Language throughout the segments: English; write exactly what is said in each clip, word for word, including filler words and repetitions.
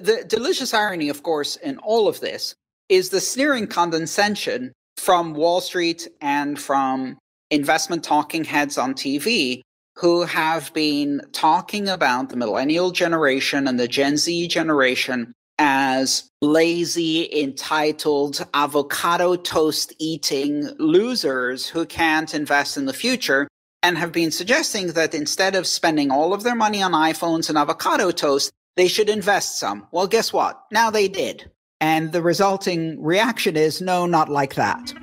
The delicious irony, of course, in all of this is the sneering condescension from Wall Street and from investment talking heads on T V who have been talking about the millennial generation and the Gen Z generation as lazy, entitled, avocado toast eating losers who can't invest in the future, and have been suggesting that instead of spending all of their money on iPhones and avocado toast, they should invest some. Well, guess what? Now they did. And the resulting reaction is, no, not like that.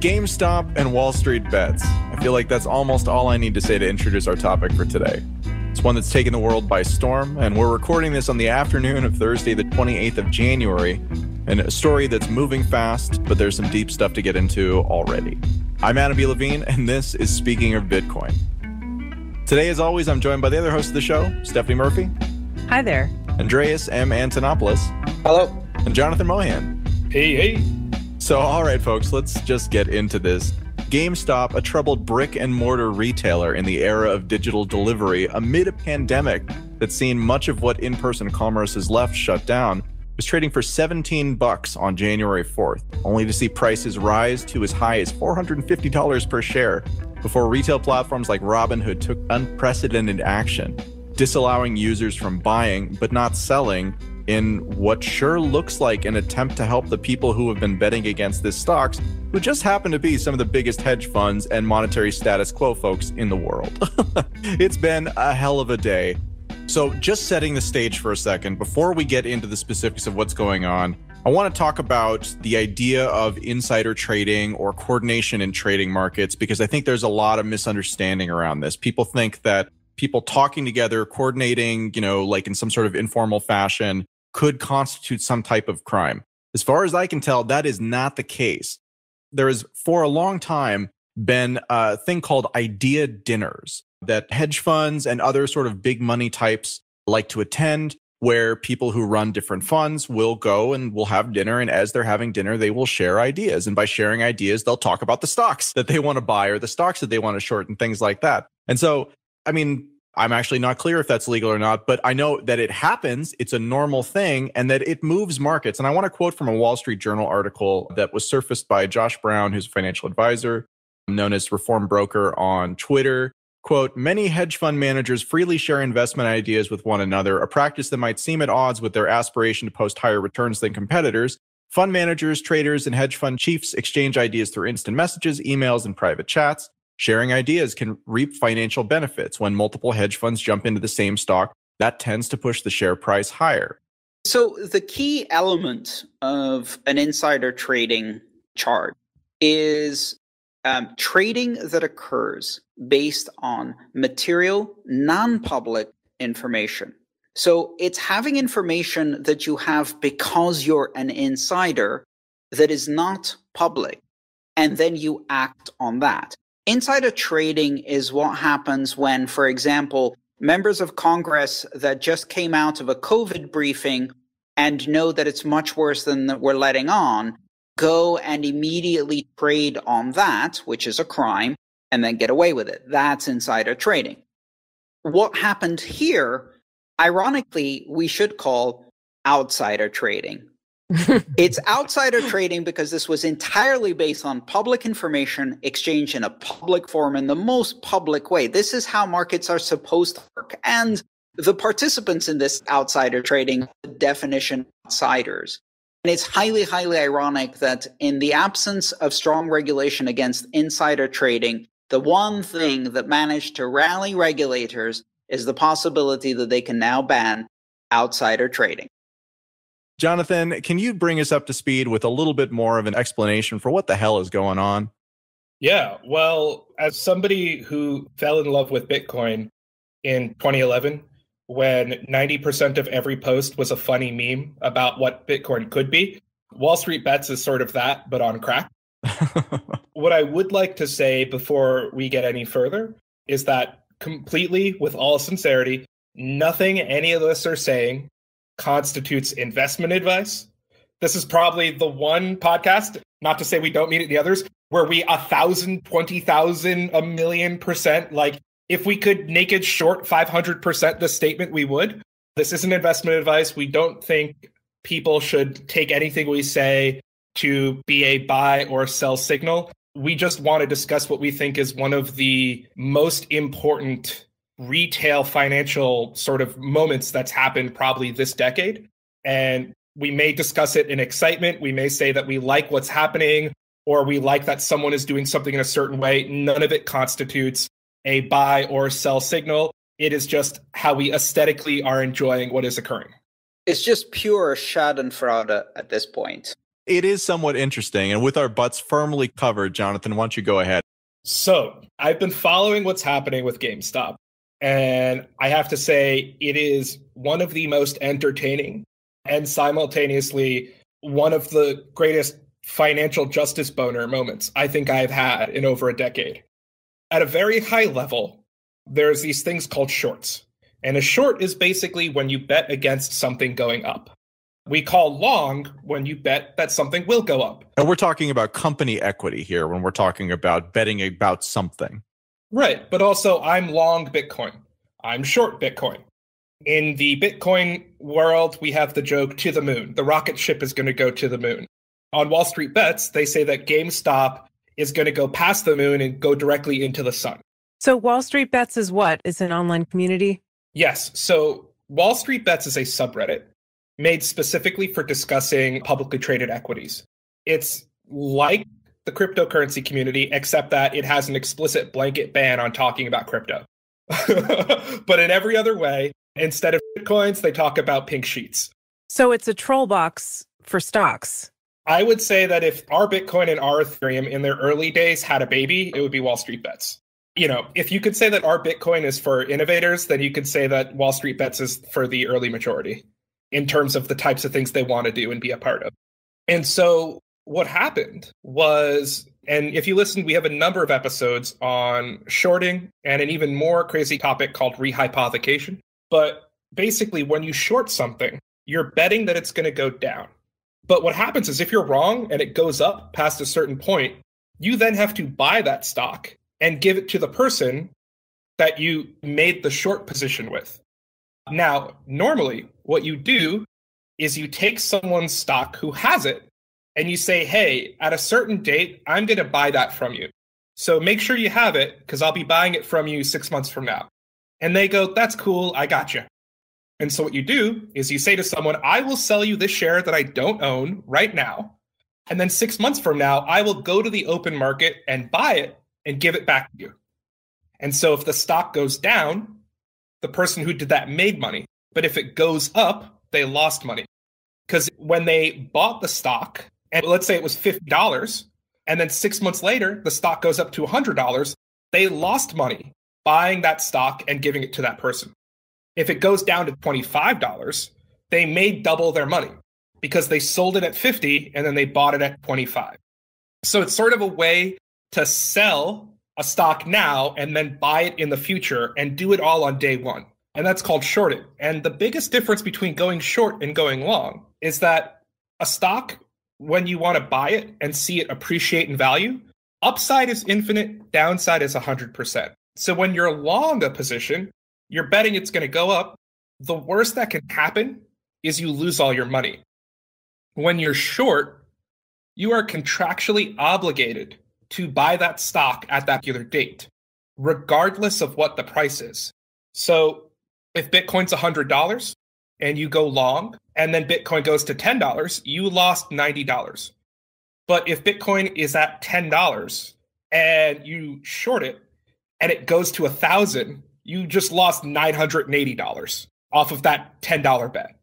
GameStop and Wall Street Bets. I feel like that's almost all I need to say to introduce our topic for today. It's one that's taken the world by storm, and we're recording this on the afternoon of Thursday, the twenty-eighth of January, and a story that's moving fast, but there's some deep stuff to get into already. I'm Adam B. Levine, and this is Speaking of Bitcoin. Today, as always, I'm joined by the other host of the show, Stephanie Murphy. Hi there. Andreas M. Antonopoulos. Hello. And Jonathan Mohan. Hey, hey. So, all right, folks, let's just get into this. GameStop, a troubled brick-and-mortar retailer in the era of digital delivery amid a pandemic that's seen much of what in-person commerce has left shut down, was trading for seventeen bucks on January fourth, only to see prices rise to as high as four hundred fifty dollars per share before retail platforms like Robinhood took unprecedented action, disallowing users from buying but not selling in what sure looks like an attempt to help the people who have been betting against this stocks, who just happen to be some of the biggest hedge funds and monetary status quo folks in the world. It's been a hell of a day. So just setting the stage for a second, before we get into the specifics of what's going on, I want to talk about the idea of insider trading or coordination in trading markets, because I think there's a lot of misunderstanding around this. People think that people talking together, coordinating, you know, like in some sort of informal fashion, could constitute some type of crime. As far as I can tell, that is not the case. There has, for a long time, been a thing called idea dinners that hedge funds and other sort of big money types like to attend, where people who run different funds will go and will have dinner. And as they're having dinner, they will share ideas. And by sharing ideas, they'll talk about the stocks that they want to buy or the stocks that they want to short and things like that. And so, I mean, I'm actually not clear if that's legal or not, but I know that it happens. It's a normal thing and that it moves markets. And I want to quote from a Wall Street Journal article that was surfaced by Josh Brown, who's a financial advisor, known as Reform Broker on Twitter. Quote, many hedge fund managers freely share investment ideas with one another, a practice that might seem at odds with their aspiration to post higher returns than competitors. Fund managers, traders, and hedge fund chiefs exchange ideas through instant messages, emails, and private chats. Sharing ideas can reap financial benefits. When multiple hedge funds jump into the same stock, that tends to push the share price higher. So the key element of an insider trading chart is um, trading that occurs based on material, non-public information. So it's having information that you have because you're an insider that is not public, and then you act on that. Insider trading is what happens when, for example, members of Congress that just came out of a COVID briefing and know that it's much worse than we're letting on, go and immediately trade on that, which is a crime, and then get away with it. That's insider trading. What happened here, ironically, we should call outsider trading. It's outsider trading because this was entirely based on public information exchanged in a public forum in the most public way. This is how markets are supposed to work. And the participants in this outsider trading, the definition outsiders. And it's highly, highly ironic that in the absence of strong regulation against insider trading, the one thing that managed to rally regulators is the possibility that they can now ban outsider trading. Jonathan, can you bring us up to speed with a little bit more of an explanation for what the hell is going on? Yeah, well, as somebody who fell in love with Bitcoin in twenty eleven, when ninety percent of every post was a funny meme about what Bitcoin could be, Wall Street Bets is sort of that, but on crack. What I would like to say before we get any further is that completely, with all sincerity, nothing any of us are saying constitutes investment advice. This is probably the one podcast, not to say we don't mean it in the others, where we a thousand, twenty thousand, a million percent like If we could naked short five hundred percent this statement, we would. This isn't investment advice. We don't think people should take anything we say to be a buy or sell signal. We just want to discuss what we think is one of the most important retail financial sort of moments that's happened probably this decade. And we may discuss it in excitement. We may say that we like what's happening, or we like that someone is doing something in a certain way. None of it constitutes a buy or sell signal. It is just how we aesthetically are enjoying what is occurring. It's just pure schadenfreude at this point. It is somewhat interesting. And with our butts firmly covered, Jonathan, why don't you go ahead? So I've been following what's happening with GameStop. And I have to say, it is one of the most entertaining and simultaneously one of the greatest financial justice boner moments I think I've had in over a decade. At a very high level, there's these things called shorts. And a short is basically when you bet against something going up. We call long when you bet that something will go up. And we're talking about company equity here when we're talking about betting about something. Right. But also, I'm long Bitcoin. I'm short Bitcoin. In the Bitcoin world, we have the joke to the moon. The rocket ship is going to go to the moon. On Wall Street Bets, they say that GameStop is going to go past the moon and go directly into the sun. So Wall Street Bets is what? It's an online community? Yes. So Wall Street Bets is a subreddit made specifically for discussing publicly traded equities. It's like the cryptocurrency community, except that it has an explicit blanket ban on talking about crypto. But in every other way, instead of bitcoins, they talk about pink sheets. So it's a troll box for stocks. I would say that if our Bitcoin and our Ethereum in their early days had a baby, it would be Wall Street Bets. You know, if you could say that our Bitcoin is for innovators, then you could say that Wall Street Bets is for the early majority in terms of the types of things they want to do and be a part of. And so what happened was, and if you listen, we have a number of episodes on shorting and an even more crazy topic called rehypothecation. But basically, when you short something, you're betting that it's going to go down. But what happens is if you're wrong and it goes up past a certain point, you then have to buy that stock and give it to the person that you made the short position with. Now, normally what you do is you take someone's stock who has it and you say, hey, at a certain date, I'm going to buy that from you. So make sure you have it because I'll be buying it from you six months from now. And they go, that's cool. I got you. And so what you do is you say to someone, I will sell you this share that I don't own right now. And then six months from now, I will go to the open market and buy it and give it back to you. And so if the stock goes down, the person who did that made money. But if it goes up, they lost money. Because when they bought the stock, and let's say it was fifty dollars, and then six months later, the stock goes up to one hundred dollars, they lost money buying that stock and giving it to that person. If it goes down to twenty-five dollars, they made double their money because they sold it at fifty and then they bought it at twenty-five. So it's sort of a way to sell a stock now and then buy it in the future and do it all on day one. And that's called shorting. And the biggest difference between going short and going long is that a stock, when you want to buy it and see it appreciate in value, upside is infinite, downside is one hundred percent. So when you're long a position, you're betting it's going to go up. The worst that can happen is you lose all your money. When you're short, you are contractually obligated to buy that stock at that particular date, regardless of what the price is. So if Bitcoin's one hundred dollars and you go long, and then Bitcoin goes to ten dollars, you lost ninety dollars. But if Bitcoin is at ten dollars and you short it and it goes to one thousand dollars, you just lost nine hundred eighty dollars off of that ten dollar bet.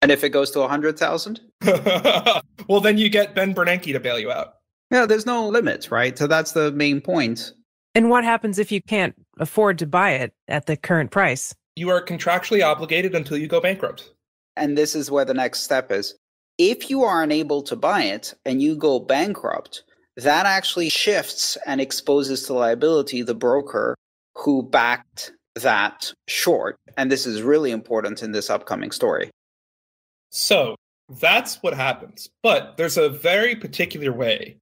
And if it goes to one hundred thousand dollars? Well, then you get Ben Bernanke to bail you out. Yeah, there's no limits, right? So that's the main point. And what happens if you can't afford to buy it at the current price? You are contractually obligated until you go bankrupt. And this is where the next step is. If you are unable to buy it and you go bankrupt, that actually shifts and exposes to liability the broker who backed that short. And this is really important in this upcoming story. So that's what happens. But there's a very particular way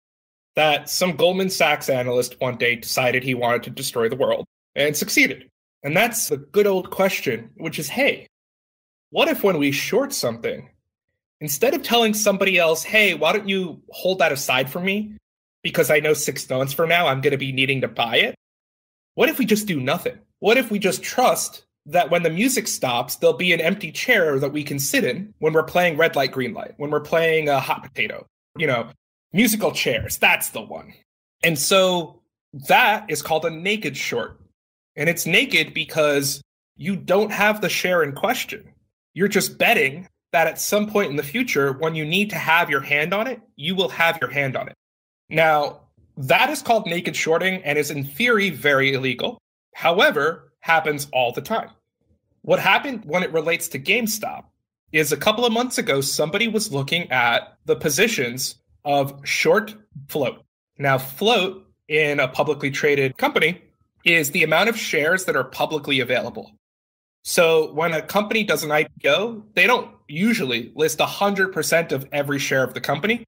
that some Goldman Sachs analyst one day decided he wanted to destroy the world. and succeeded. And that's the good old question, which is, hey, what if when we short something, instead of telling somebody else, hey, why don't you hold that aside for me? Because I know six months from now, I'm going to be needing to buy it. What if we just do nothing? What if we just trust that when the music stops, there'll be an empty chair that we can sit in when we're playing Red Light, Green Light, when we're playing a Hot Potato, you know, musical chairs, that's the one. And so that is called a naked short. And it's naked because you don't have the share in question. You're just betting that at some point in the future, when you need to have your hand on it, you will have your hand on it. Now, that is called naked shorting and is in theory very illegal. However, happens all the time. What happened when it relates to GameStop is a couple of months ago, somebody was looking at the positions of short float. Now, float in a publicly traded company is the amount of shares that are publicly available. So when a company does an I P O, they don't usually list one hundred percent of every share of the company.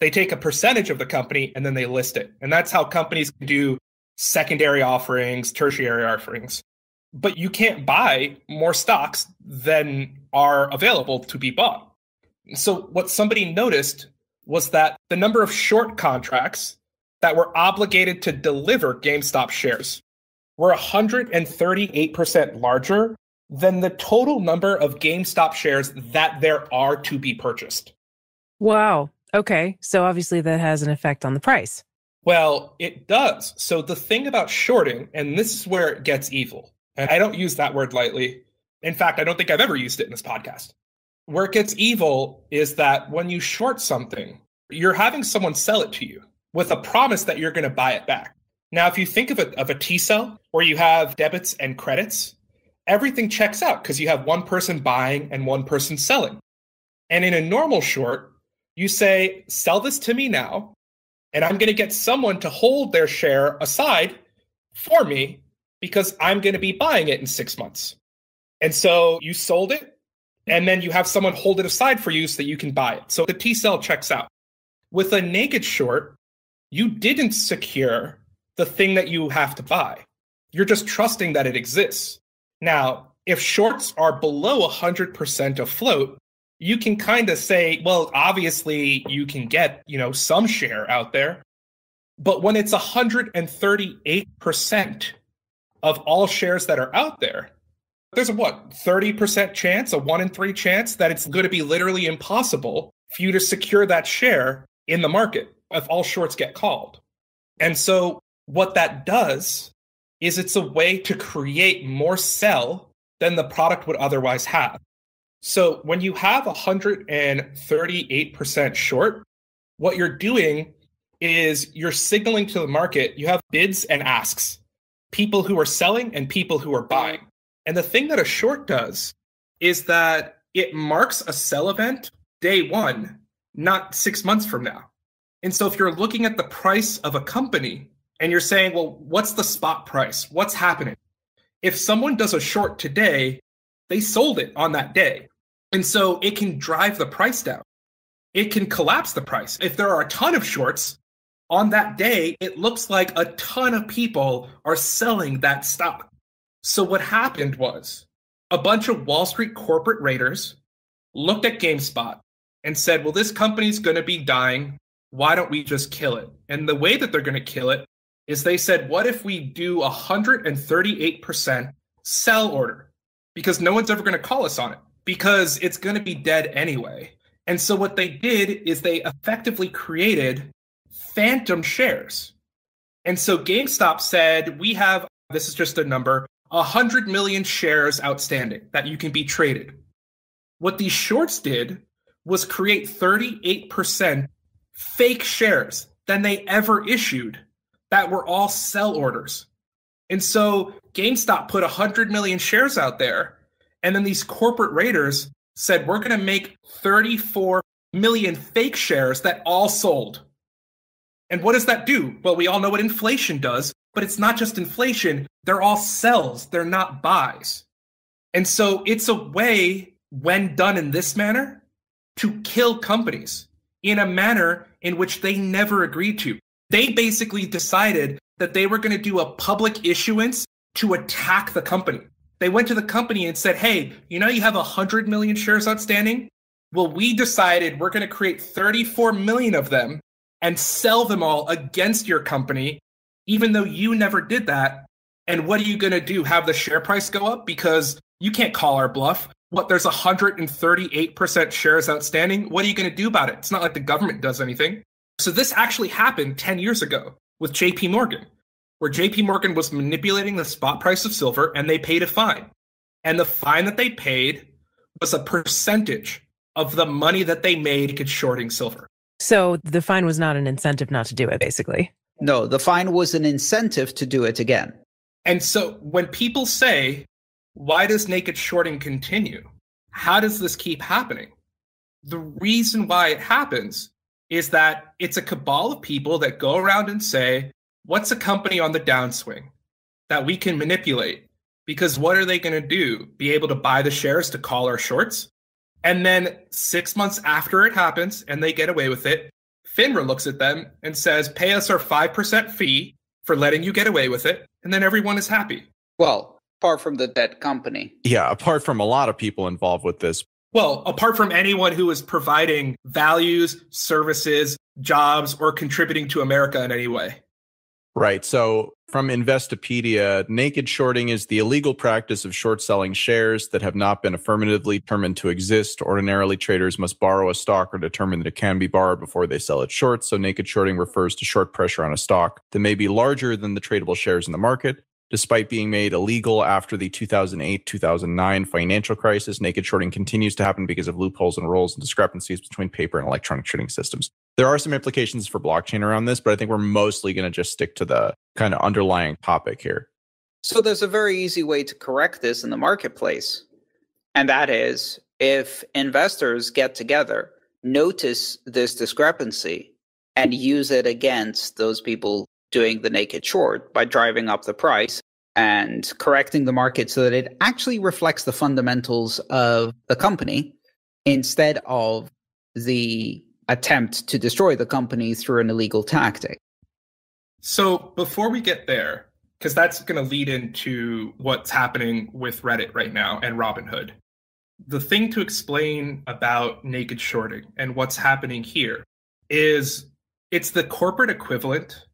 They take a percentage of the company and then they list it. And that's how companies can do secondary offerings, tertiary offerings. But you can't buy more stocks than are available to be bought. So what somebody noticed was that the number of short contracts that were obligated to deliver GameStop shares were one hundred thirty-eight percent larger than the total number of GameStop shares that there are to be purchased. Wow. Okay. So obviously that has an effect on the price. Well, it does. So the thing about shorting, and this is where it gets evil, and I don't use that word lightly. In fact, I don't think I've ever used it in this podcast. Where it gets evil is that when you short something, you're having someone sell it to you with a promise that you're going to buy it back. Now, if you think of a, of a T-cell where you have debits and credits, everything checks out because you have one person buying and one person selling. And in a normal short, you say, sell this to me now, and I'm going to get someone to hold their share aside for me because I'm going to be buying it in six months. And so you sold it, and then you have someone hold it aside for you so that you can buy it. So the T-cell checks out. With a naked short, you didn't secure the thing that you have to buy. You're just trusting that it exists. Now, if shorts are below one hundred percent of float, you can kind of say, well, obviously you can get, you know, some share out there. But when it's one hundred thirty-eight percent of all shares that are out there, there's a, what, thirty percent chance, a one in three chance that it's going to be literally impossible for you to secure that share in the market if all shorts get called. And so what that does is it's a way to create more sell than the product would otherwise have. So when you have one hundred thirty-eight percent short, what you're doing is you're signaling to the market, you have bids and asks, people who are selling and people who are buying. And the thing that a short does is that it marks a sell event day one, not six months from now. And so if you're looking at the price of a company, and you're saying, well, what's the spot price? What's happening? If someone does a short today, they sold it on that day. And so it can drive the price down. It can collapse the price. If there are a ton of shorts on that day, it looks like a ton of people are selling that stock. So what happened was a bunch of Wall Street corporate raiders looked at GameSpot and said, well, this company's going to be dying. Why don't we just kill it? And the way that they're going to kill it is they said, what if we do one hundred thirty-eight percent sell order? Because no one's ever going to call us on it, because it's going to be dead anyway. And so what they did is they effectively created phantom shares. And so GameStop said, we have, this is just a number, one hundred million shares outstanding that you can be traded. What these shorts did was create thirty-eight percent fake shares than they ever issued that were all sell orders. And so GameStop put one hundred million shares out there, and then these corporate raiders said, we're going to make thirty-four million fake shares that all sold. And what does that do? Well, we all know what inflation does, but it's not just inflation. They're all sells. They're not buys. And so it's a way, when done in this manner, to kill companies in a manner in which they never agreed to. They basically decided that they were going to do a public issuance to attack the company. They went to the company and said, hey, you know, you have one hundred million shares outstanding. Well, we decided we're going to create thirty-four million of them and sell them all against your company, even though you never did that. And what are you going to do? Have the share price go up? Because you can't call our bluff. What, there's one hundred thirty-eight percent shares outstanding. What are you going to do about it? It's not like the government does anything. So this actually happened ten years ago with J P Morgan, where J P Morgan was manipulating the spot price of silver and they paid a fine. And the fine that they paid was a percentage of the money that they made shorting silver. So the fine was not an incentive not to do it, basically. No, the fine was an incentive to do it again. And so when people say, why does naked shorting continue? How does this keep happening? The reason why it happens is that it's a cabal of people that go around and say, what's a company on the downswing that we can manipulate? Because what are they going to do? Be able to buy the shares to call our shorts? And then six months after it happens and they get away with it, FINRA looks at them and says, pay us our five percent fee for letting you get away with it. And then everyone is happy. Well, apart from the debt company. Yeah, apart from a lot of people involved with this. Well, apart from anyone who is providing values, services, jobs, or contributing to America in any way. Right. So from Investopedia, naked shorting is the illegal practice of short selling shares that have not been affirmatively determined to exist. Ordinarily, traders must borrow a stock or determine that it can be borrowed before they sell it short. So naked shorting refers to short pressure on a stock that may be larger than the tradable shares in the market. Despite being made illegal after the two thousand eight two thousand nine financial crisis, naked shorting continues to happen because of loopholes and rules and discrepancies between paper and electronic trading systems. There are some implications for blockchain around this, but I think we're mostly going to just stick to the kind of underlying topic here. So there's a very easy way to correct this in the marketplace. And that is, if investors get together, notice this discrepancy, and use it against those people doing the naked short by driving up the price and correcting the market so that it actually reflects the fundamentals of the company instead of the attempt to destroy the company through an illegal tactic. So before we get there, because that's going to lead into what's happening with Reddit right now and Robinhood, the thing to explain about naked shorting and what's happening here is it's the corporate equivalent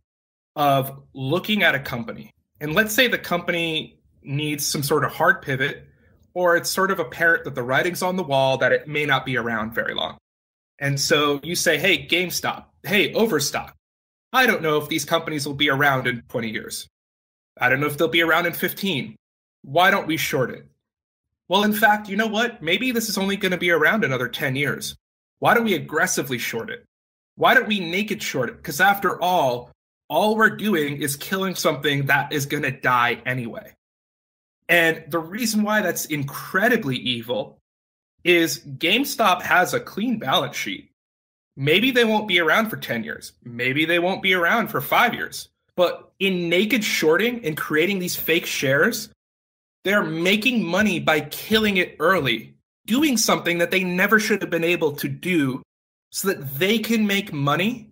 of looking at a company. And let's say the company needs some sort of hard pivot, or it's sort of apparent that the writing's on the wall that it may not be around very long. And so you say, hey, GameStop, hey, Overstock, I don't know if these companies will be around in twenty years. I don't know if they'll be around in fifteen. Why don't we short it? Well, in fact, you know what? Maybe this is only going to be around another ten years. Why don't we aggressively short it? Why don't we naked short it? Because after all, all we're doing is killing something that is going to die anyway. And the reason why that's incredibly evil is GameStop has a clean balance sheet. Maybe they won't be around for ten years. Maybe they won't be around for five years. But in naked shorting and creating these fake shares, they're making money by killing it early, doing something that they never should have been able to do so that they can make money,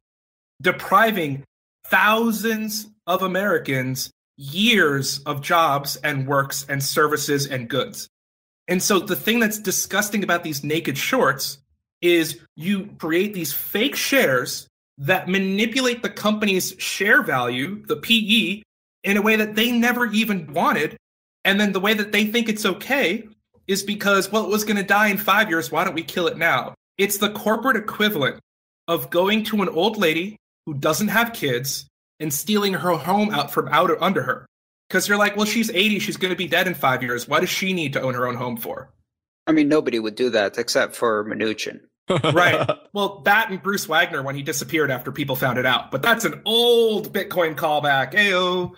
depriving thousands of Americans years of jobs and works and services and goods. And so the thing that's disgusting about these naked shorts is you create these fake shares that manipulate the company's share value, the P E, in a way that they never even wanted. And then the way that they think it's okay is because, well, it was going to die in five years. Why don't we kill it now? It's the corporate equivalent of going to an old lady who doesn't have kids and stealing her home out from out under her. Because you're like, well, she's eighty. She's going to be dead in five years. Why does she need to own her own home for? I mean, nobody would do that except for Mnuchin. Right. Well, that and Bruce Wagner when he disappeared after people found it out. But that's an old Bitcoin callback. Ayo.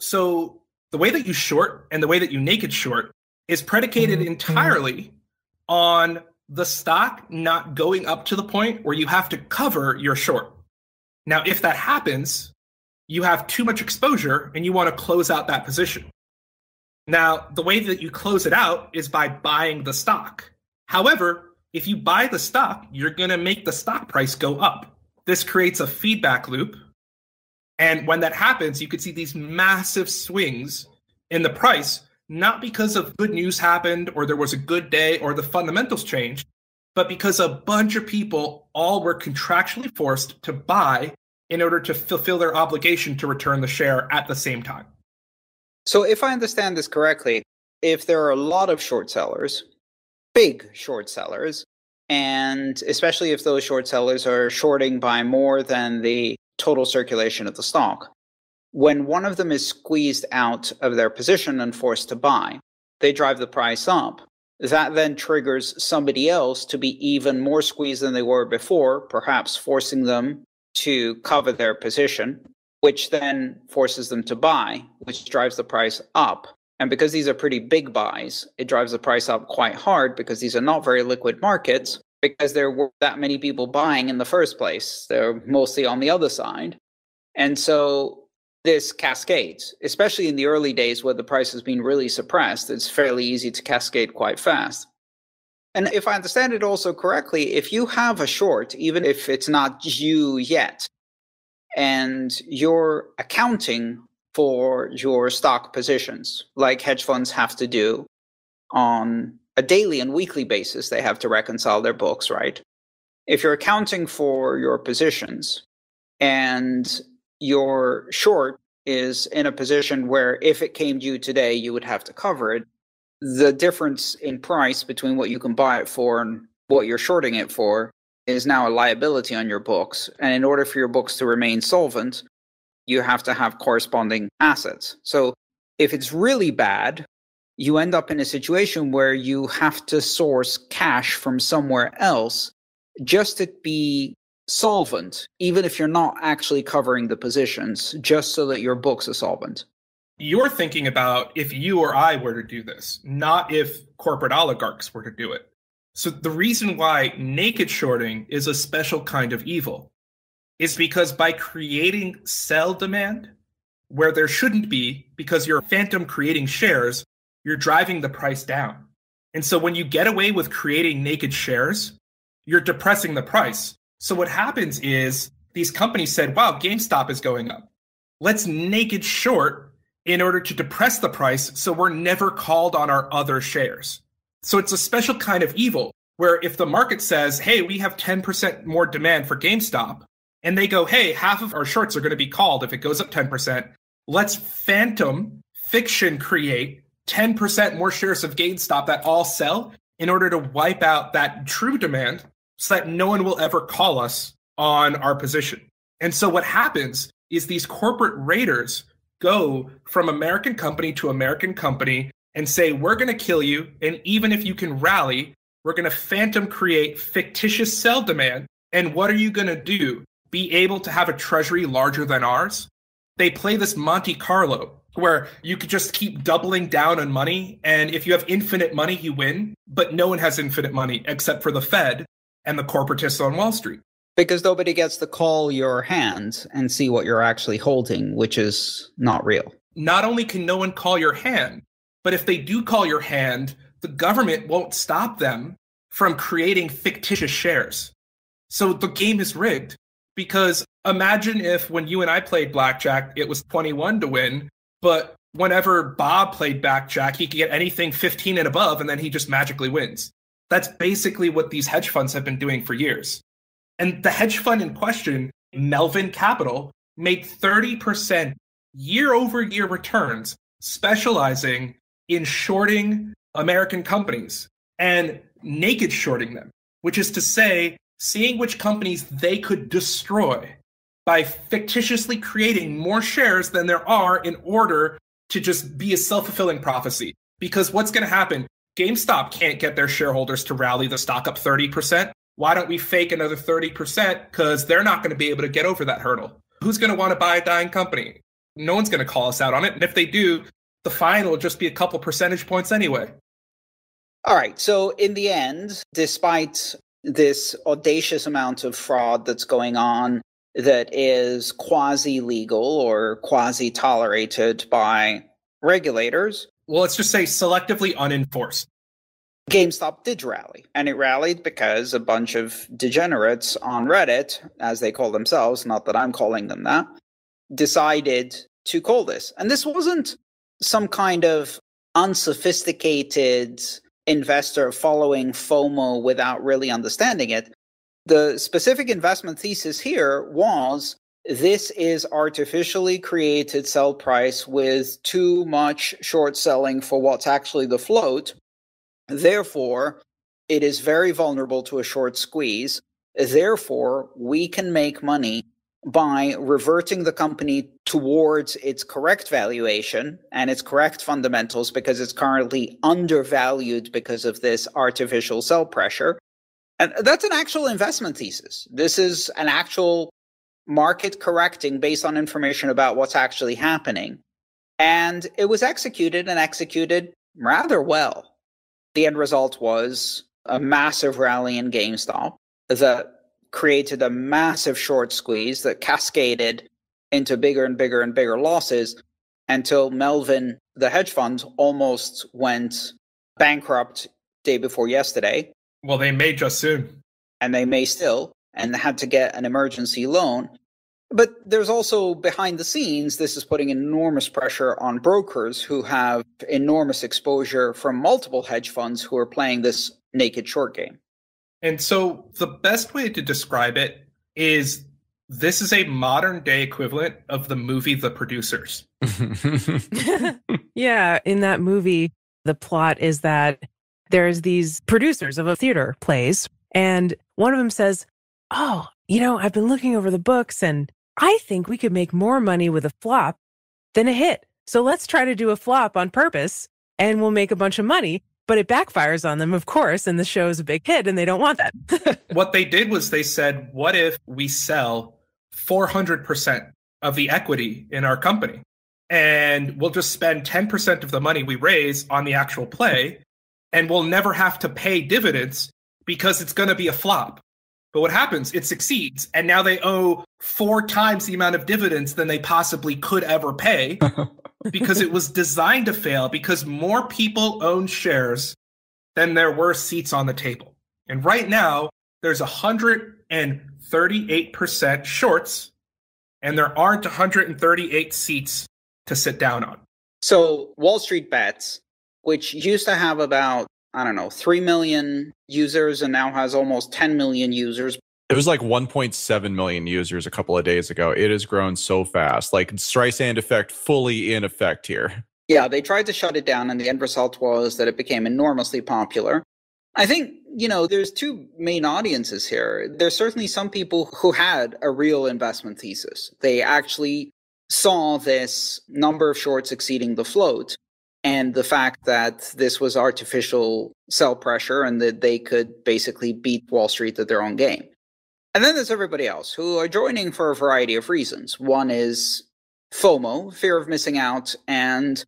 So the way that you short and the way that you naked short is predicated mm-hmm. entirely on the stock not going up to the point where you have to cover your short. Now, if that happens, you have too much exposure and you want to close out that position. Now, the way that you close it out is by buying the stock. However, if you buy the stock, you're going to make the stock price go up. This creates a feedback loop. And when that happens, you could see these massive swings in the price, not because of good news happened or there was a good day or the fundamentals changed, but because a bunch of people all were contractually forced to buy in order to fulfill their obligation to return the share at the same time. So if I understand this correctly, if there are a lot of short sellers, big short sellers, and especially if those short sellers are shorting by more than the total circulation of the stock, when one of them is squeezed out of their position and forced to buy, they drive the price up. That then triggers somebody else to be even more squeezed than they were before, perhaps forcing them to cover their position, which then forces them to buy, which drives the price up. And because these are pretty big buys, it drives the price up quite hard because these are not very liquid markets, because there weren't that many people buying in the first place. They're mostly on the other side. And so this cascades, especially in the early days where the price has been really suppressed. It's fairly easy to cascade quite fast. And if I understand it also correctly, if you have a short, even if it's not due yet, and you're accounting for your stock positions, like hedge funds have to do on a daily and weekly basis, they have to reconcile their books, right? If you're accounting for your positions and your short is in a position where if it came due today, you would have to cover it, the difference in price between what you can buy it for and what you're shorting it for is now a liability on your books. And in order for your books to remain solvent, you have to have corresponding assets. So if it's really bad, you end up in a situation where you have to source cash from somewhere else just to be solvent, even if you're not actually covering the positions, just so that your books are solvent. You're thinking about if you or I were to do this, not if corporate oligarchs were to do it. So the reason why naked shorting is a special kind of evil is because by creating sell demand where there shouldn't be, because you're phantom creating shares, you're driving the price down. And so when you get away with creating naked shares, you're depressing the price. So what happens is these companies said, wow, GameStop is going up. Let's naked short in order to depress the price so we're never called on our other shares. So it's a special kind of evil where if the market says, hey, we have ten percent more demand for GameStop, and they go, hey, half of our shorts are going to be called if it goes up ten percent, let's phantom fiction create ten percent more shares of GameStop that all sell in order to wipe out that true demand so that no one will ever call us on our position. And so what happens is these corporate raiders go from American company to American company and say, we're going to kill you. And even if you can rally, we're going to phantom create fictitious sell demand. And what are you going to do? Be able to have a treasury larger than ours? They play this Monte Carlo where you could just keep doubling down on money. And if you have infinite money, you win. But no one has infinite money except for the Fed and the corporatists on Wall Street. Because nobody gets to call your hand and see what you're actually holding, which is not real. Not only can no one call your hand, but if they do call your hand, the government won't stop them from creating fictitious shares. So the game is rigged, because imagine if when you and I played blackjack, it was twenty-one to win, but whenever Bob played blackjack, he could get anything fifteen and above, and then he just magically wins. That's basically what these hedge funds have been doing for years. And the hedge fund in question, Melvin Capital, made thirty percent year-over-year returns specializing in shorting American companies and naked shorting them, which is to say, seeing which companies they could destroy by fictitiously creating more shares than there are in order to just be a self-fulfilling prophecy. Because what's going to happen? GameStop can't get their shareholders to rally the stock up thirty percent. Why don't we fake another thirty percent? Because they're not going to be able to get over that hurdle. Who's going to want to buy a dying company? No one's going to call us out on it. And if they do, the fine will just be a couple percentage points anyway. All right. So in the end, despite this audacious amount of fraud that's going on that is quasi-legal or quasi-tolerated by regulators. Well, let's just say selectively unenforced. GameStop did rally, and it rallied because a bunch of degenerates on Reddit, as they call themselves, not that I'm calling them that, decided to call this. And this wasn't some kind of unsophisticated investor following FOMO without really understanding it. The specific investment thesis here was this is artificially created sell price with too much short selling for what's actually the float. Therefore, it is very vulnerable to a short squeeze. Therefore, we can make money by reverting the company towards its correct valuation and its correct fundamentals because it's currently undervalued because of this artificial sell pressure. And that's an actual investment thesis. This is an actual market correcting based on information about what's actually happening. And it was executed and executed rather well. The end result was a massive rally in GameStop that created a massive short squeeze that cascaded into bigger and bigger and bigger losses until Melvin, the hedge fund, almost went bankrupt day before yesterday. Well, they may just soon. And they may still, and had to get an emergency loan. But there's also, behind the scenes, this is putting enormous pressure on brokers who have enormous exposure from multiple hedge funds who are playing this naked short game. And so the best way to describe it is this is a modern day equivalent of the movie The Producers. Yeah, in that movie, the plot is that there's these producers of a theater plays, and one of them says, oh, you know, I've been looking over the books and I think we could make more money with a flop than a hit. So let's try to do a flop on purpose and we'll make a bunch of money. But it backfires on them, of course, and the show is a big hit, and they don't want that. What they did was they said, what if we sell four hundred percent of the equity in our company? And we'll just spend ten percent of the money we raise on the actual play, and we'll never have to pay dividends because it's going to be a flop. But what happens? It succeeds, and now they owe four times the amount of dividends than they possibly could ever pay. Because it was designed to fail, because more people own shares than there were seats on the table. And right now, there's one hundred thirty-eight percent shorts, and there aren't one hundred thirty-eight seats to sit down on. So Wall Street Bets, which used to have about, I don't know, three million users and now has almost ten million users. It was like one point seven million users a couple of days ago. It has grown so fast. Like Streisand effect fully in effect here. Yeah, they tried to shut it down and the end result was that it became enormously popular. I think, you know, there's two main audiences here. There's certainly some people who had a real investment thesis. They actually saw this number of shorts exceeding the float and the fact that this was artificial sell pressure and that they could basically beat Wall Street at their own game. And then there's everybody else who are joining for a variety of reasons. One is FOMO, fear of missing out, and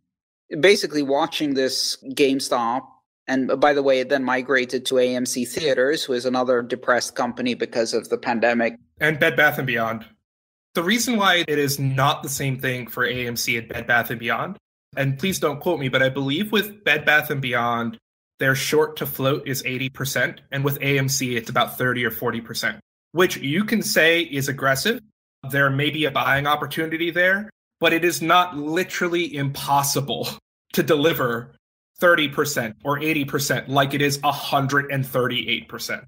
basically watching this GameStop. And by the way, it then migrated to A M C Theaters, who is another depressed company because of the pandemic. And Bed Bath and Beyond. The reason why it is not the same thing for A M C and Bed Bath and Beyond, and please don't quote me, but I believe with Bed Bath and Beyond, their short to float is eighty percent. And with A M C, it's about thirty or forty percent. Which you can say is aggressive. There may be a buying opportunity there, but it is not literally impossible to deliver thirty percent or eighty percent like it is one hundred thirty-eight percent.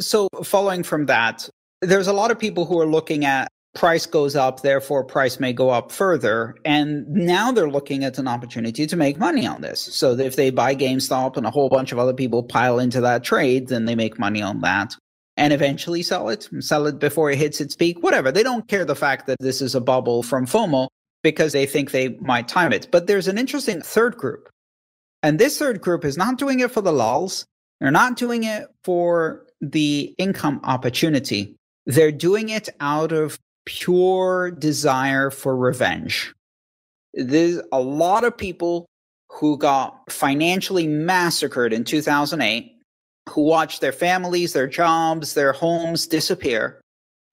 So following from that, there's a lot of people who are looking at price goes up, therefore price may go up further. And now they're looking at an opportunity to make money on this. So if they buy GameStop and a whole bunch of other people pile into that trade, then they make money on that. And eventually sell it, sell it before it hits its peak, whatever. They don't care the fact that this is a bubble from FOMO because they think they might time it. But there's an interesting third group. And this third group is not doing it for the lulz. They're not doing it for the income opportunity. They're doing it out of pure desire for revenge. There's a lot of people who got financially massacred in two thousand eight. Who watched their families, their jobs, their homes disappear,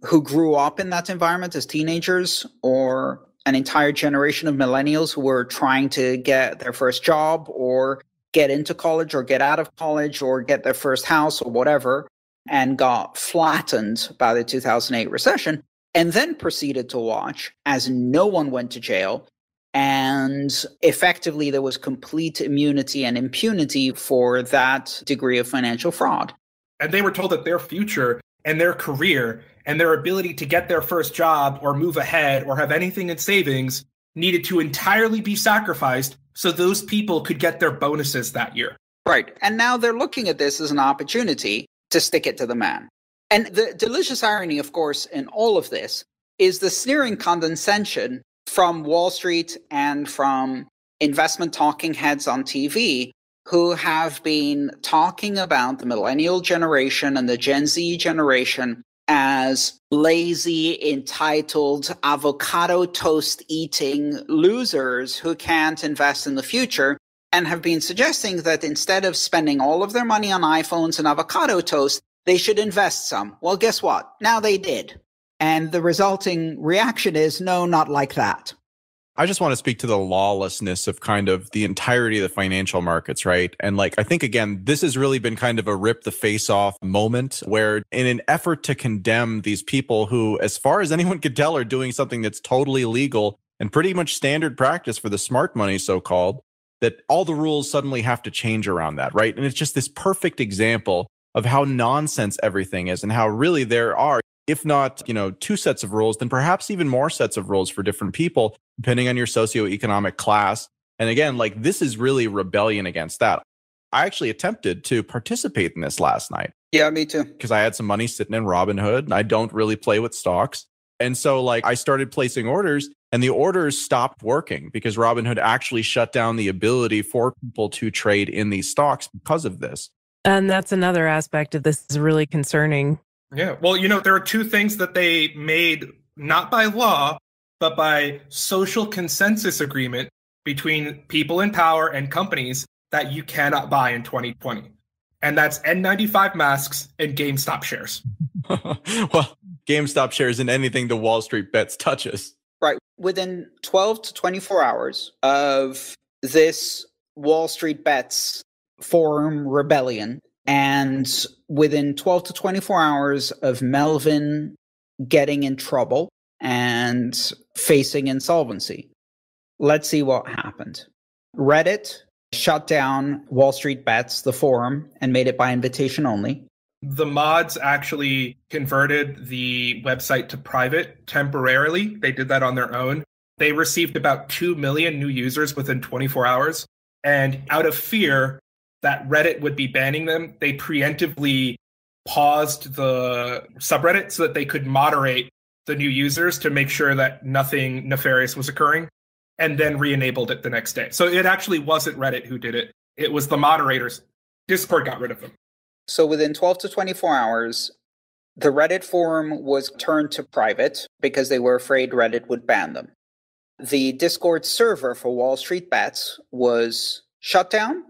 who grew up in that environment as teenagers, or an entire generation of millennials who were trying to get their first job or get into college or get out of college or get their first house or whatever, and got flattened by the two thousand eight recession. and then proceeded to watch as no one went to jail. And effectively, there was complete immunity and impunity for that degree of financial fraud. And they were told that their future and their career and their ability to get their first job or move ahead or have anything in savings needed to entirely be sacrificed so those people could get their bonuses that year. Right. And now they're looking at this as an opportunity to stick it to the man. And the delicious irony, of course, in all of this is the sneering condescension from Wall Street and from investment talking heads on T V who have been talking about the millennial generation and the Gen Z generation as lazy, entitled, avocado toast eating losers who can't invest in the future, and have been suggesting that instead of spending all of their money on iPhones and avocado toast, they should invest some. Well, guess what? Now they did. And the resulting reaction is, no, not like that. I just want to speak to the lawlessness of kind of the entirety of the financial markets, right? And like, I think, again, this has really been kind of a rip the face off moment where in an effort to condemn these people who, as far as anyone could tell, are doing something that's totally legal and pretty much standard practice for the smart money, so-called, that all the rules suddenly have to change around that, right? And it's just this perfect example of how nonsense everything is and how really there are, if not, you know, two sets of rules, then perhaps even more sets of rules for different people, depending on your socioeconomic class. And again, like this is really rebellion against that. I actually attempted to participate in this last night. Yeah, me too. Because I had some money sitting in Robinhood and I don't really play with stocks. And so like I started placing orders and the orders stopped working because Robinhood actually shut down the ability for people to trade in these stocks because of this. And that's another aspect of this is really concerning. Yeah. Well, you know, there are two things that they made, not by law, but by social consensus agreement between people in power and companies that you cannot buy in twenty twenty. And that's N ninety-five masks and GameStop shares. Well, GameStop shares and anything the Wall Street Bets touches. Right. Within twelve to twenty-four hours of this Wall Street Bets forum rebellion, and within twelve to twenty-four hours of Melvin getting in trouble and facing insolvency, let's see what happened. Reddit shut down Wall Street Bets, the forum, and made it by invitation only. The mods actually converted the website to private temporarily. They did that on their own. They received about two million new users within twenty-four hours. And out of fear that Reddit would be banning them, they preemptively paused the subreddit so that they could moderate the new users to make sure that nothing nefarious was occurring, and then re-enabled it the next day. So it actually wasn't Reddit who did it. It was the moderators. Discord got rid of them. So within twelve to twenty-four hours, the Reddit forum was turned to private because they were afraid Reddit would ban them. The Discord server for Wall Street Bets was shut down.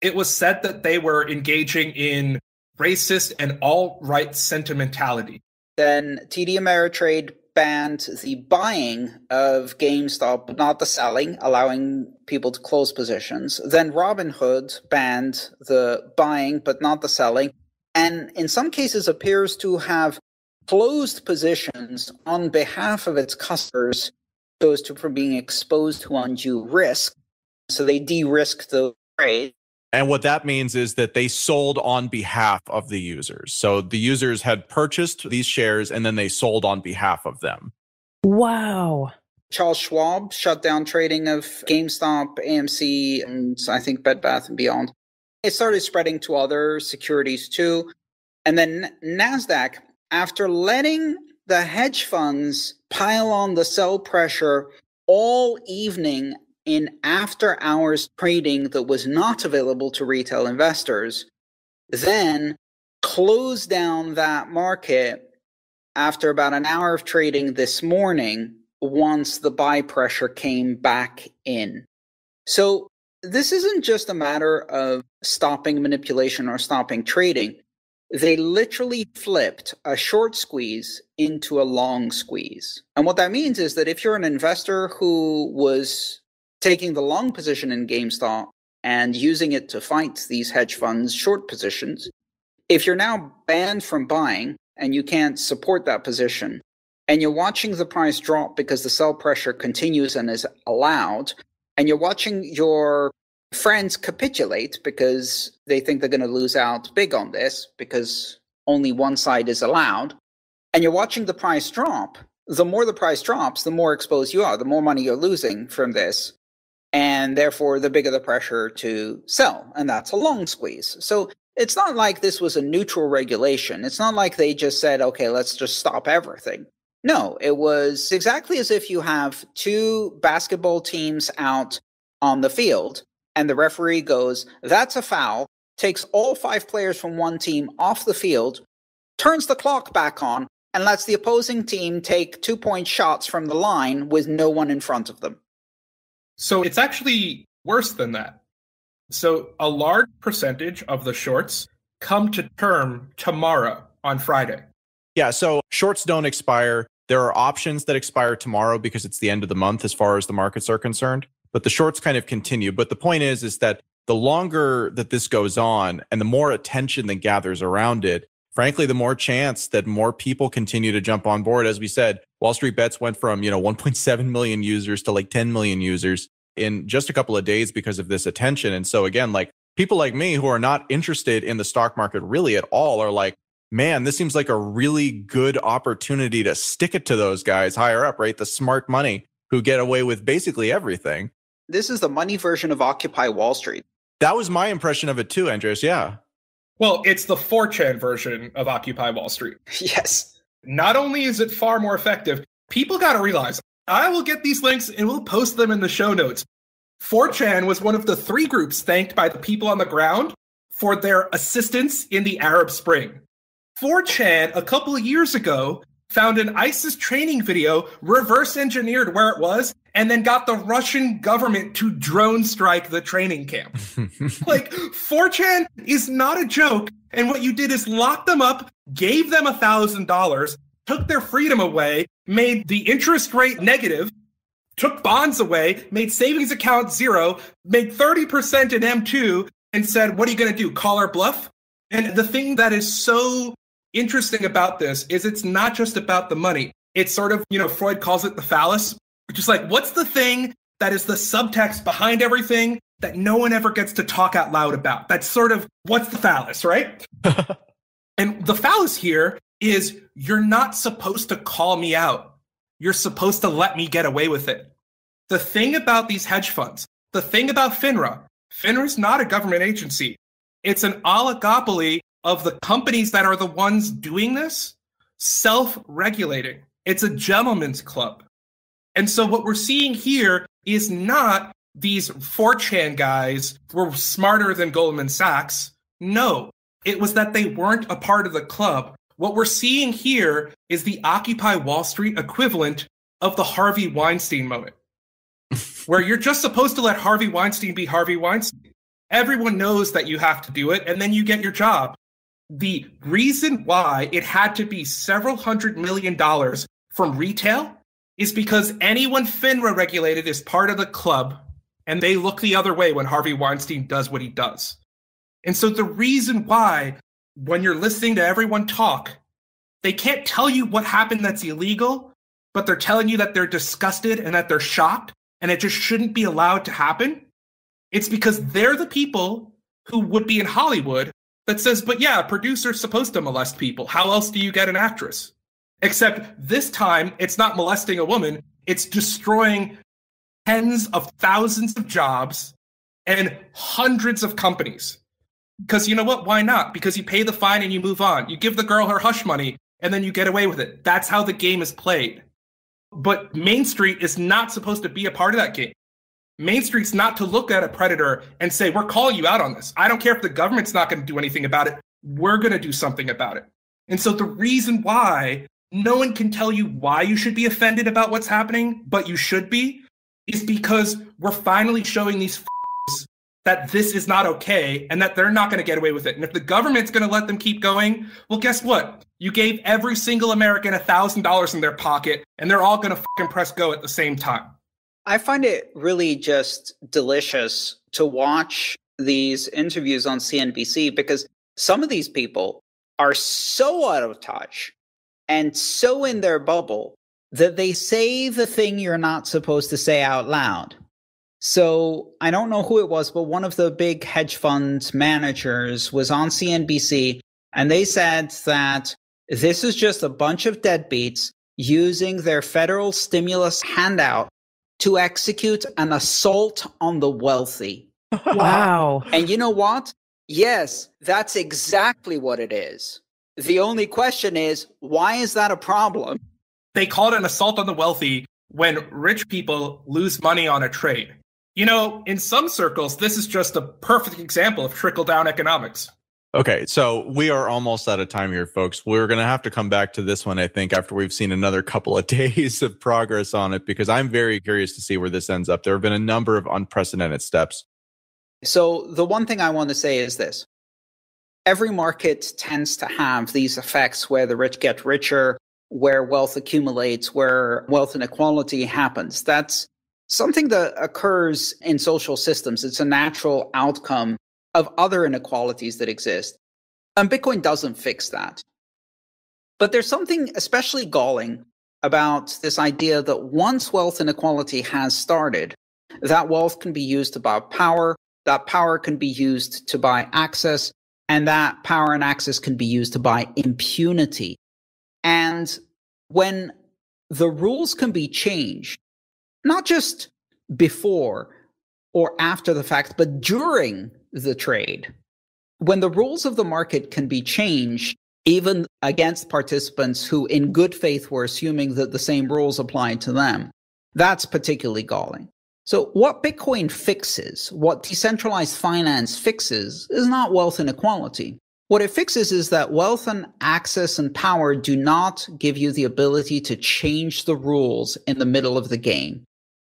It was said that they were engaging in racist and alt-right sentimentality. Then T D Ameritrade banned the buying of GameStop, but not the selling, allowing people to close positions. Then Robinhood banned the buying, but not the selling, and in some cases appears to have closed positions on behalf of its customers, so as to from being exposed to undue risk. So they de-risked the trade. And what that means is that they sold on behalf of the users. So the users had purchased these shares and then they sold on behalf of them. Wow. Charles Schwab shut down trading of GameStop, A M C, and I think Bed Bath and Beyond. It started spreading to other securities too. And then NASDAQ, after letting the hedge funds pile on the sell pressure all evening in after-hours trading that was not available to retail investors, then closed down that market after about an hour of trading this morning once the buy pressure came back in. So this isn't just a matter of stopping manipulation or stopping trading. They literally flipped a short squeeze into a long squeeze. And what that means is that if you're an investor who was taking the long position in GameStop and using it to fight these hedge funds' short positions, if you're now banned from buying and you can't support that position, and you're watching the price drop because the sell pressure continues and is allowed, and you're watching your friends capitulate because they think they're going to lose out big on this because only one side is allowed, and you're watching the price drop, the more the price drops, the more exposed you are, the more money you're losing from this, and therefore the bigger the pressure to sell, and that's a long squeeze. So it's not like this was a neutral regulation. It's not like they just said, okay, let's just stop everything. No, it was exactly as if you have two basketball teams out on the field, and the referee goes, that's a foul, takes all five players from one team off the field, turns the clock back on, and lets the opposing team take two-point shots from the line with no one in front of them. So it's actually worse than that. So a large percentage of the shorts come to term tomorrow on Friday. Yeah, so shorts don't expire. There are options that expire tomorrow because it's the end of the month as far as the markets are concerned. But the shorts kind of continue. But the point is, is that the longer that this goes on and the more attention that gathers around it, frankly, the more chance that more people continue to jump on board. As we said, Wall Street Bets went from, you know, one point seven million users to like ten million users in just a couple of days because of this attention. And so again, like people like me who are not interested in the stock market really at all are like, man, this seems like a really good opportunity to stick it to those guys higher up, right? The smart money who get away with basically everything. This is the money version of Occupy Wall Street. That was my impression of it too, Andreas. Yeah. Well, it's the four chan version of Occupy Wall Street. Yes. Not only is it far more effective, people got to realize, I will get these links and we'll post them in the show notes. four chan was one of the three groups thanked by the people on the ground for their assistance in the Arab Spring. four chan, a couple of years ago, found an ISIS training video, reverse engineered where it was, and then got the Russian government to drone strike the training camp. Like, four chan is not a joke. And what you did is lock them up, gave them one thousand dollars, took their freedom away, made the interest rate negative, took bonds away, made savings account zero, made thirty percent in M two, and said, what are you going to do, call our bluff? And the thing that is so interesting about this is it's not just about the money. It's sort of, you know, Freud calls it the phallus, which is like, what's the thing that is the subtext behind everything that no one ever gets to talk out loud about? That's sort of, what's the phallus, right? And the phallus here is you're not supposed to call me out. You're supposed to let me get away with it. The thing about these hedge funds, the thing about FINRA, FINRA's not a government agency. It's an oligopoly of the companies that are the ones doing this, self-regulating. It's a gentleman's club. And so what we're seeing here is not these four chan guys were smarter than Goldman Sachs. No, it was that they weren't a part of the club. What we're seeing here is the Occupy Wall Street equivalent of the Harvey Weinstein moment, where you're just supposed to let Harvey Weinstein be Harvey Weinstein. Everyone knows that you have to do it, and then you get your job. The reason why it had to be several hundred million dollars from retail is because anyone FINRA regulated is part of the club, and they look the other way when Harvey Weinstein does what he does. And so the reason why, when you're listening to everyone talk, they can't tell you what happened that's illegal, but they're telling you that they're disgusted and that they're shocked, and it just shouldn't be allowed to happen. It's because they're the people who would be in Hollywood that says, but yeah, a producer's supposed to molest people. How else do you get an actress? Except this time, it's not molesting a woman. It's destroying tens of thousands of jobs and hundreds of companies. Because you know what? Why not? Because you pay the fine and you move on. You give the girl her hush money and then you get away with it. That's how the game is played. But Main Street is not supposed to be a part of that game. Main Street's not to look at a predator and say, we're calling you out on this. I don't care if the government's not going to do anything about it. We're going to do something about it. And so the reason why no one can tell you why you should be offended about what's happening, but you should be, is because we're finally showing these f***s that this is not okay and that they're not going to get away with it. And if the government's going to let them keep going, well, guess what? You gave every single American one thousand dollars in their pocket, and they're all going to f***ing press go at the same time. I find it really just delicious to watch these interviews on C N B C because some of these people are so out of touch and so in their bubble that they say the thing you're not supposed to say out loud. So I don't know who it was, but one of the big hedge fund managers was on C N B C, and they said that this is just a bunch of deadbeats using their federal stimulus handout to execute an assault on the wealthy. Wow. And you know what? Yes, that's exactly what it is. The only question is, why is that a problem? They call it an assault on the wealthy when rich people lose money on a trade. You know, in some circles, this is just a perfect example of trickle-down economics. Okay, so we are almost out of time here, folks. We're going to have to come back to this one, I think, after we've seen another couple of days of progress on it, because I'm very curious to see where this ends up. There have been a number of unprecedented steps. So the one thing I want to say is this. Every market tends to have these effects where the rich get richer, where wealth accumulates, where wealth inequality happens. That's something that occurs in social systems. It's a natural outcome of other inequalities that exist. And Bitcoin doesn't fix that. But there's something especially galling about this idea that once wealth inequality has started, that wealth can be used to buy power, that power can be used to buy access, and that power and access can be used to buy impunity. And when the rules can be changed, not just before or after the fact, but during the trade, when the rules of the market can be changed, even against participants who in good faith were assuming that the same rules applied to them, that's particularly galling. So what Bitcoin fixes, what decentralized finance fixes, is not wealth inequality. What it fixes is that wealth and access and power do not give you the ability to change the rules in the middle of the game.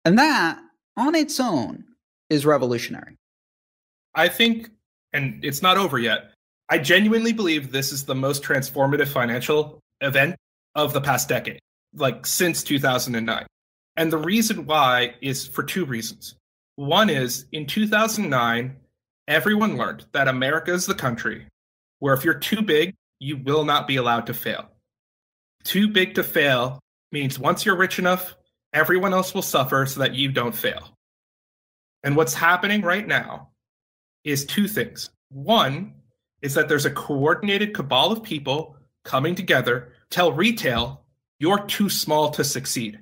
And that, on its own, is revolutionary. I think, and it's not over yet, I genuinely believe this is the most transformative financial event of the past decade, like since two thousand nine. And the reason why is for two reasons. One is, in two thousand nine, everyone learned that America is the country where if you're too big, you will not be allowed to fail. Too big to fail means once you're rich enough, everyone else will suffer so that you don't fail. And what's happening right now is two things. One is that there's a coordinated cabal of people coming together to tell retail, you're too small to succeed.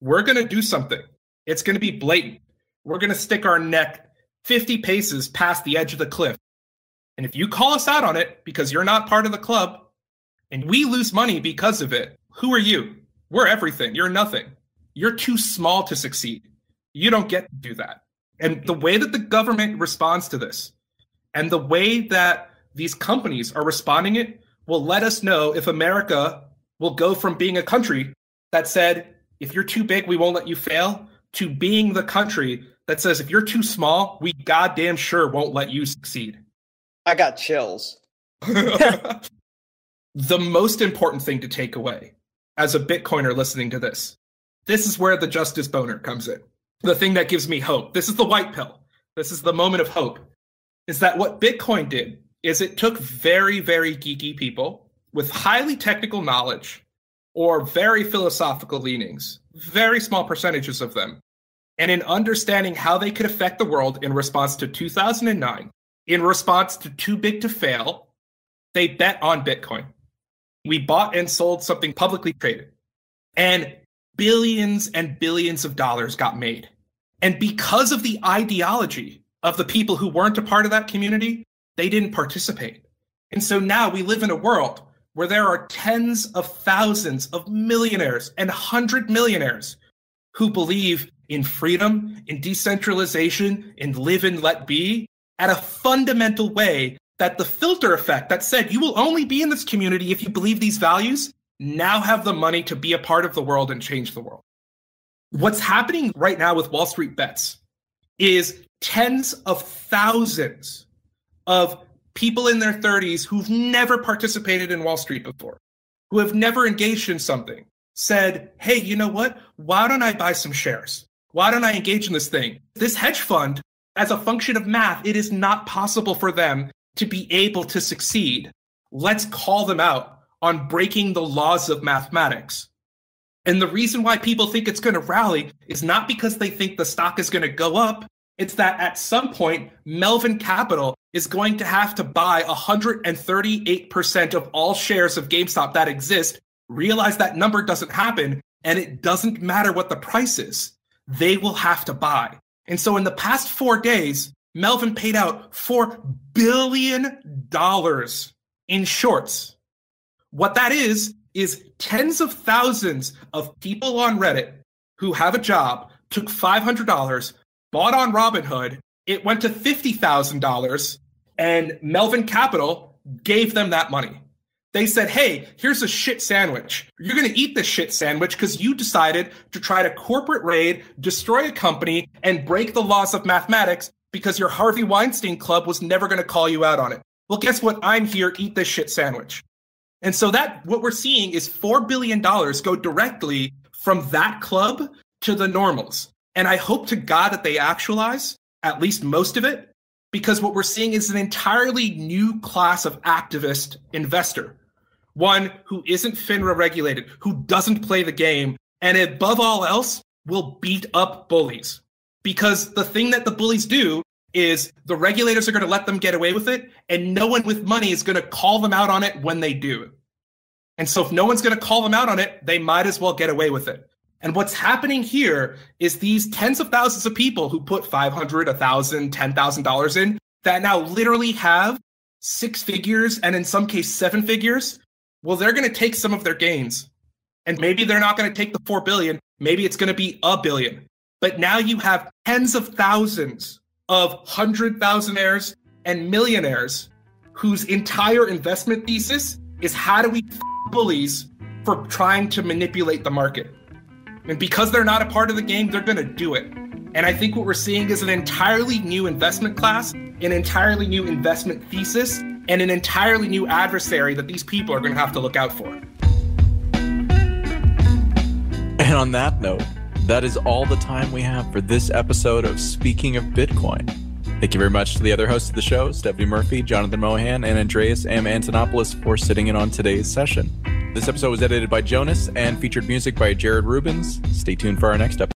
We're going to do something. It's going to be blatant. We're going to stick our neck fifty paces past the edge of the cliff. And if you call us out on it because you're not part of the club and we lose money because of it, who are you? We're everything. You're nothing. You're too small to succeed. You don't get to do that. And the way that the government responds to this and the way that these companies are responding it will let us know if America will go from being a country that said, if you're too big, we won't let you fail, to being the country that says, if you're too small, we goddamn sure won't let you succeed. I got chills. The most important thing to take away as a Bitcoiner listening to this, this is where the justice boner comes in. The thing that gives me hope. This is the white pill. This is the moment of hope. Is that what Bitcoin did is it took very, very geeky people with highly technical knowledge or very philosophical leanings, very small percentages of them, and in understanding how they could affect the world in response to two thousand nine, in response to too big to fail, they bet on Bitcoin. We bought and sold something publicly traded. And billions and billions of dollars got made. And because of the ideology of the people who weren't a part of that community, they didn't participate. And so now we live in a world where there are tens of thousands of millionaires and one hundred millionaires who believe in freedom, in decentralization, in live and let be, at a fundamental way that the filter effect that said you will only be in this community if you believe these values now have the money to be a part of the world and change the world. What's happening right now with Wall Street Bets is tens of thousands of people in their thirties who've never participated in Wall Street before, who have never engaged in something, said, hey, you know what? Why don't I buy some shares? Why don't I engage in this thing? This hedge fund, as a function of math, it is not possible for them to be able to succeed. Let's call them out on breaking the laws of mathematics. And the reason why people think it's going to rally is not because they think the stock is going to go up. It's that at some point, Melvin Capital is going to have to buy one hundred thirty-eight percent of all shares of GameStop that exist, realize that number doesn't happen, and it doesn't matter what the price is. They will have to buy. And so in the past four days, Melvin paid out four billion dollars in shorts. What that is, is tens of thousands of people on Reddit who have a job, took five hundred dollars, bought on Robinhood, it went to fifty thousand dollars, and Melvin Capital gave them that money. They said, hey, here's a shit sandwich. You're going to eat this shit sandwich because you decided to try to corporate raid, destroy a company, and break the laws of mathematics because your Harvey Weinstein club was never going to call you out on it. Well, guess what? I'm here. Eat this shit sandwich. And so that what we're seeing is four billion dollars go directly from that club to the normals. And I hope to God that they actualize at least most of it, because what we're seeing is an entirely new class of activist investor, one who isn't FINRA regulated, who doesn't play the game, and above all else will beat up bullies. Because the thing that the bullies do is the regulators are going to let them get away with it, and no one with money is going to call them out on it when they do. And so if no one's going to call them out on it, they might as well get away with it. And what's happening here is these tens of thousands of people who put five hundred, one thousand, ten thousand dollars in that now literally have six figures and in some case seven figures. Well, they're going to take some of their gains, and maybe they're not going to take the four billion. Maybe it's going to be a billion. But now you have tens of thousands of hundred thousandaires and millionaires whose entire investment thesis is how do we f bullies for trying to manipulate the market. And because they're not a part of the game, they're going to do it. And I think what we're seeing is an entirely new investment class, an entirely new investment thesis, and an entirely new adversary that these people are going to have to look out for. And on that note, that is all the time we have for this episode of Speaking of Bitcoin. Thank you very much to the other hosts of the show, Stephanie Murphy, Jonathan Mohan, and Andreas M. Antonopoulos for sitting in on today's session. This episode was edited by Jonas and featured music by Jared Rubens. Stay tuned for our next episode.